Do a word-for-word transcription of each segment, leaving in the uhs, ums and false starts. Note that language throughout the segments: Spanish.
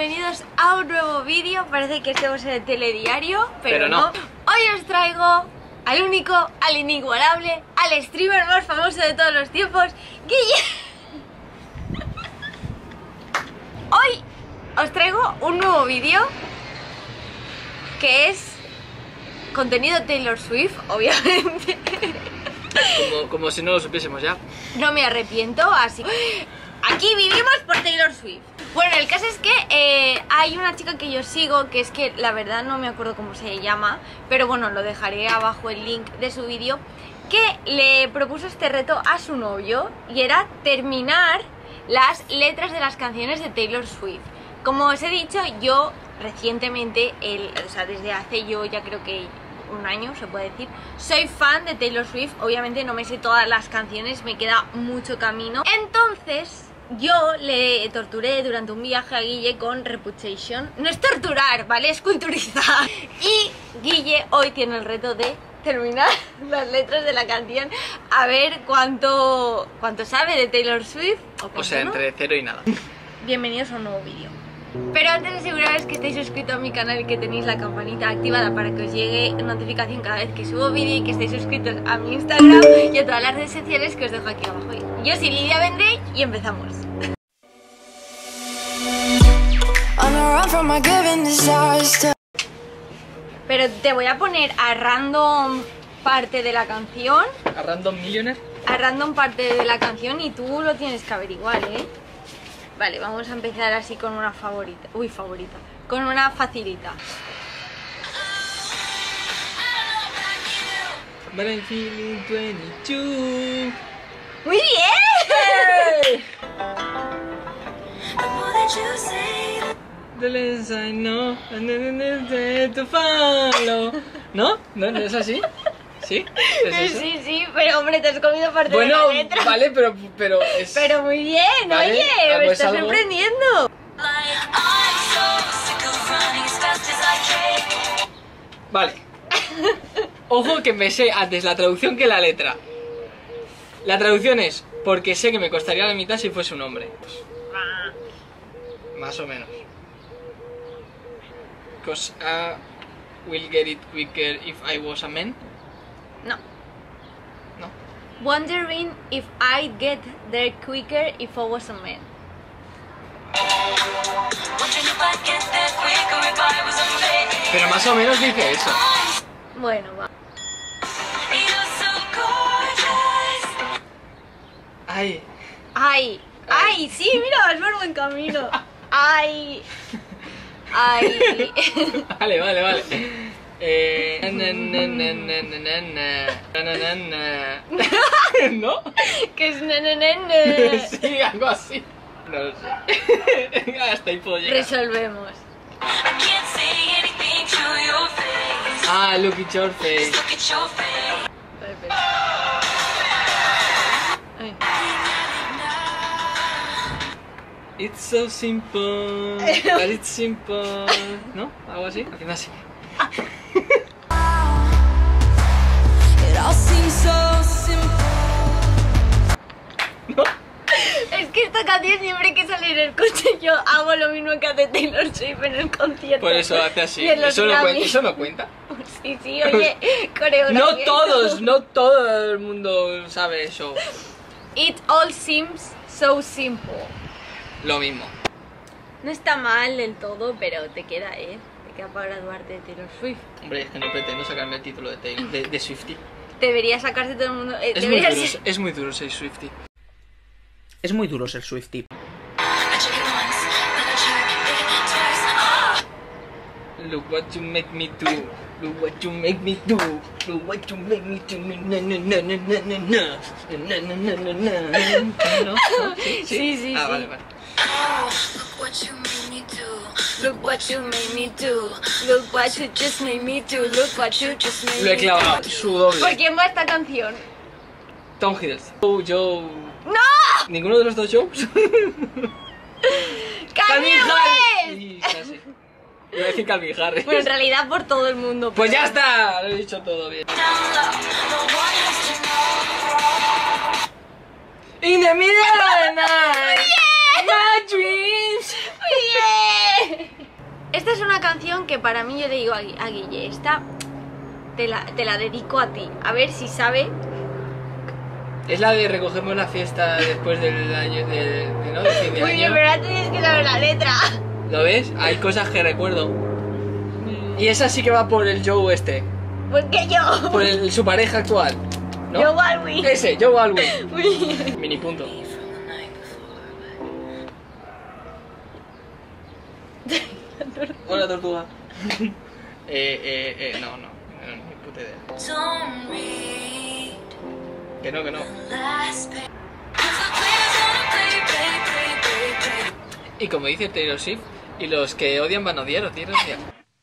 bienvenidos a un nuevo vídeo. Parece que estemos en el telediario, pero, pero no. no. Hoy os traigo al único, al inigualable, al streamer más famoso de todos los tiempos, Guillermo. Hoy os traigo un nuevo vídeo que es contenido Taylor Swift, obviamente. Como, como si no lo supiésemos ya. No me arrepiento, así. Aquí vivimos por Taylor Swift. Bueno, el caso es que eh, hay una chica que yo sigo, que es que la verdad no me acuerdo cómo se llama, pero bueno, lo dejaré abajo el link de su vídeo, que le propuso este reto a su novio y era terminar las letras de las canciones de Taylor Swift. Como os he dicho, yo recientemente, el, o sea, desde hace yo ya creo que un año, se puede decir, soy fan de Taylor Swift. Obviamente no me sé todas las canciones, me queda mucho camino. Entonces yo le torturé durante un viaje a Guille con Reputation. No es torturar, ¿vale? Es culturizar. Y Guille hoy tiene el reto de terminar las letras de la canción, a ver cuánto, cuánto sabe de Taylor Swift. O, o sea, no, entre cero y nada. Bienvenidos a un nuevo vídeo. Pero antes de aseguraros que estéis suscritos a mi canal y que tenéis la campanita activada para que os llegue notificación cada vez que subo vídeo, y que estéis suscritos a mi Instagram y a todas las redes sociales que os dejo aquí abajo. Yo soy Lidia Vendrell y empezamos. Pero te voy a poner a random parte de la canción. ¿A random millionaire? A random parte de la canción y tú lo tienes que averiguar, ¿eh? Vale, vamos a empezar así con una favorita. Uy, favorita. Con una facilita. But I'm feeling veintidós. ¡Muy bien! The less I know, and then to follow. ¿No? ¿No? ¿No es así? ¿Sí? ¿Es eso? Sí, sí, pero hombre, te has comido parte bueno, de la letra. Bueno, vale, pero... Pero, es... pero muy bien, vale, oye, me es estás algo... sorprendiendo. Vale. Ojo que me sé antes la traducción que la letra. La traducción es, porque sé que me costaría la mitad si fuese un hombre. Más o menos. Because I will get it quicker if I was a man. No. No. Wondering if I'd get there quicker if I was a man. Pero más o menos dice eso. Bueno, va. Ay. Ay. Ay, sí, mira, vas por buen camino. Ay. Ay. Vale, vale, vale. Eh, na, na, na, na, na, na, na, na, na, na. ¿No? Que es na, na, na, na. Sí, algo así. No lo sé. Hasta ahí puedo llegar. Resolvemos. Ah, look at your face. Perfecto. Ay. It's so simple, but it's simple. ¿No? Algo así. Haciendo así. ¿No? Es que esta canción siempre que sale en el coche yo hago lo mismo que hace Taylor Swift en el concierto. Por eso hace así. Eso no, cuenta, eso no cuenta. Sí, sí, oye, coreografía. No todos, no todo el mundo sabe eso. It all seems so simple. Lo mismo. No está mal del todo, pero te queda, ¿eh? Para graduarte de Taylor Swift. Hombre, es que no pretendo sacarme el título de Taylor, de, de Swiftie. Debería sacarse todo el mundo. Eh, es, muy duro, ser... es muy duro ser Swiftie. Es muy duro ser Swiftie. Look what you make me do. Look what you make me do. Look what you make me do. Na na na na na na na na na na. ¿No? ¿No? Sí, sí, sí, sí. Ah, vale, vale. Oh, look what you make me do. Look what you made me do. Look what you just made me do. Look what you just made me do. Lo he clavado, su doble. ¿Por quién va esta canción? Tom Hiddleston. Oh, Joe. ¡No! ¿Ninguno de los dos Joes? ¡Calvin Harris! Iba a decir Calvin Harris. Bueno, en realidad por todo el mundo. Pues ya está, lo he dicho todo bien. In the middle of the night. My dreams. Muy bien. Esta es una canción que para mí, yo le digo a Guille, esta te la, te la dedico a ti, a ver si sabe. Es la de recogemos la fiesta después del año, de, de, ¿no? de fin de año. Muy bien, pero ahora tienes que saber la letra. ¿Lo ves? Hay cosas que recuerdo. Y esa sí que va por el Joe este. ¿Por qué yo? Por el, su pareja actual, ¿no? Joe Alwyn. Ese, Joe Alwyn. Muy bien. Mini punto. Hola, tortuga. eh, eh, eh, no, no, no, ni puta idea. Que no, que no. Y como dice Taylor Swift, y los que odian van a odiar, odiar, odiar.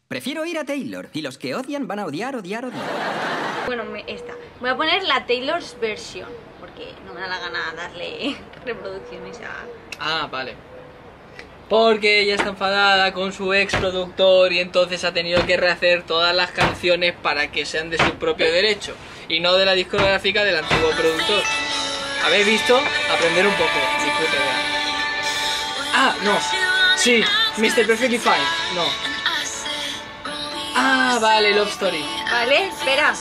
Prefiero ir a Taylor, y los que odian van a odiar, odiar, odiar. Bueno, me, esta. Voy a poner la Taylor's version, porque no me da la gana darle reproducciones a... Ah, vale. Porque ella está enfadada con su ex productor y entonces ha tenido que rehacer todas las canciones para que sean de su propio derecho y no de la discográfica del antiguo productor. ¿Habéis visto? Aprender un poco. Ah, no. Sí, mister Perfectly Fine. No. Ah, vale, Love Story. Vale, espera.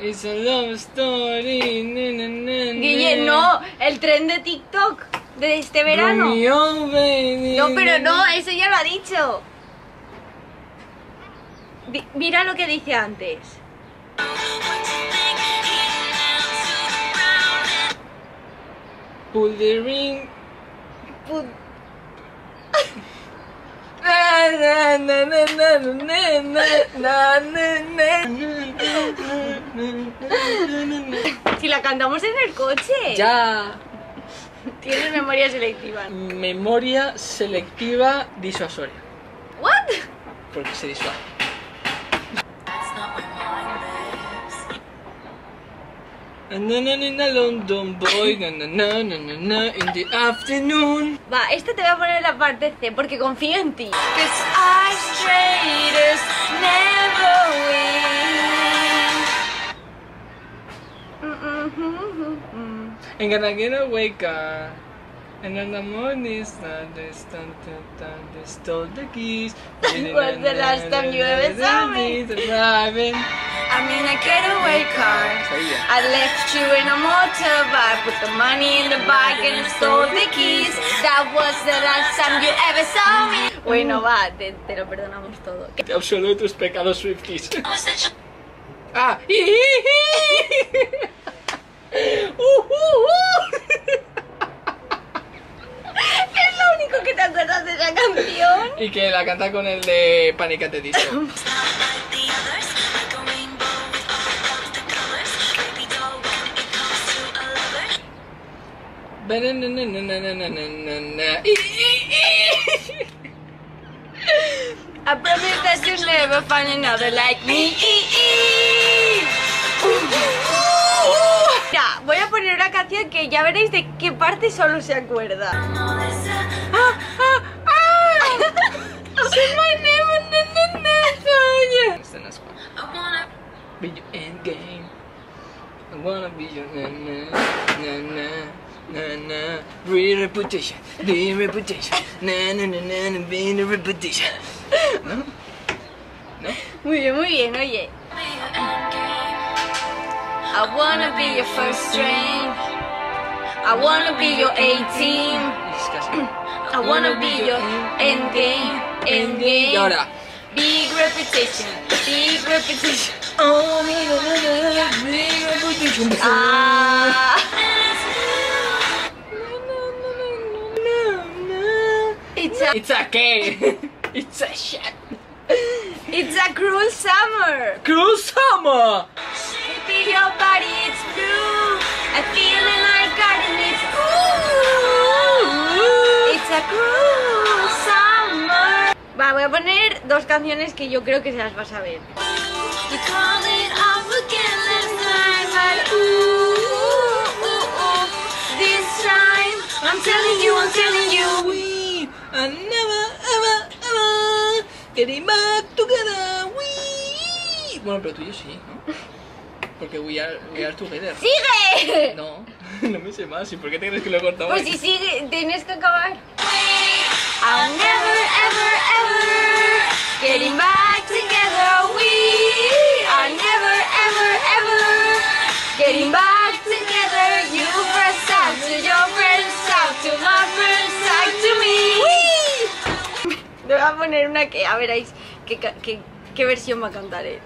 It's a love story. Na, na, na, na. Guille, no, el tren de TikTok de este verano. No, pero no, eso ya lo ha dicho. D- mira lo que dice antes. Pull the ring. Pull... Si la cantamos en el coche. Ya. Tienes memoria selectiva. Memoria selectiva disuasoria. What? Porque se disuade. London Boy, in the afternoon. Va, esta te voy a poner en la parte C porque confío en ti. And gonna get a wake up. And in the morning sun, they stole the keys. When's the last time you ever saw me? I mean, I getaway car. I left you in a motorbike, put the money in the bag and stole the keys. That was the last time you ever saw me. Bueno, va, te, te lo perdonamos todo. Te absolvo de tus pecados Swifties. Ah, uh, uh, uh. Es lo único que te acuerdas de esa canción. Y que la canta con el de Panic at the Disco. I promise that you'll never find another like me. Mira, voy a poner una canción que ya veréis de qué parte solo se acuerda. Ah, ah, ah. Muy bien, muy bien, oye. I wanna be your first dream. I wanna be your eighteen. I wanna be your end game, end game. Big repetition, big repetition. Oh, big repetition. Ah. It's a, it's a K. It's a shit. It's a cruel summer. Cruel summer. Your body, it's blue. I feel in our garden, it's ooh. It's a cruel summer. Va, voy a poner dos canciones que yo creo que se las vas a ver. I'm telling you, I'm telling you. I never, ever, ever getting back together. Bueno, pero tú y yo sí, ¿no? Porque we are, we are together. ¡Sigue! No, no me sé más. ¿Y por qué te crees que lo he cortado? Pues si sigue, tienes que acabar. I'll never, ever, ever getting back together. We are never, ever, ever getting back together. You first talk to your friends, talk to my friends, talk to me. Le voy a poner una que, a veréis qué, qué, qué versión va a cantar él.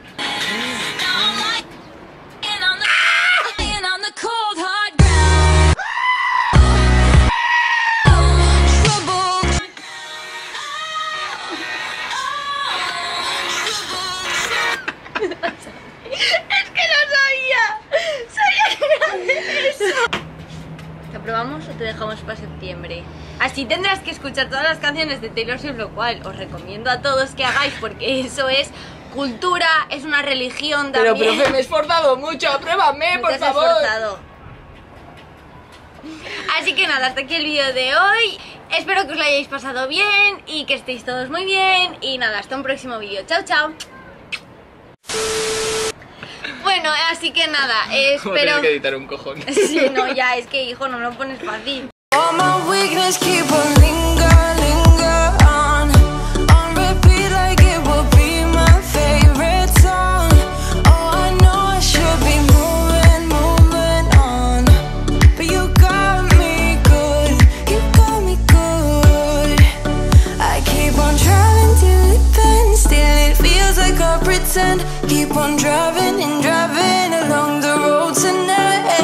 ¿Probamos o te dejamos para septiembre? Así tendrás que escuchar todas las canciones de Taylor Swift, lo cual os recomiendo a todos que hagáis, porque eso es cultura, es una religión también. Pero profe, me he esforzado mucho, apruébame, por favor. Esforzado. Así que nada, hasta aquí el vídeo de hoy. Espero que os lo hayáis pasado bien y que estéis todos muy bien. Y nada, hasta un próximo vídeo. Chao, chao. Bueno, así que nada, eh, espero... Tienes que editar un cojón. Sí, no, ya, es que hijo, no me lo pones fácil. Keep on driving.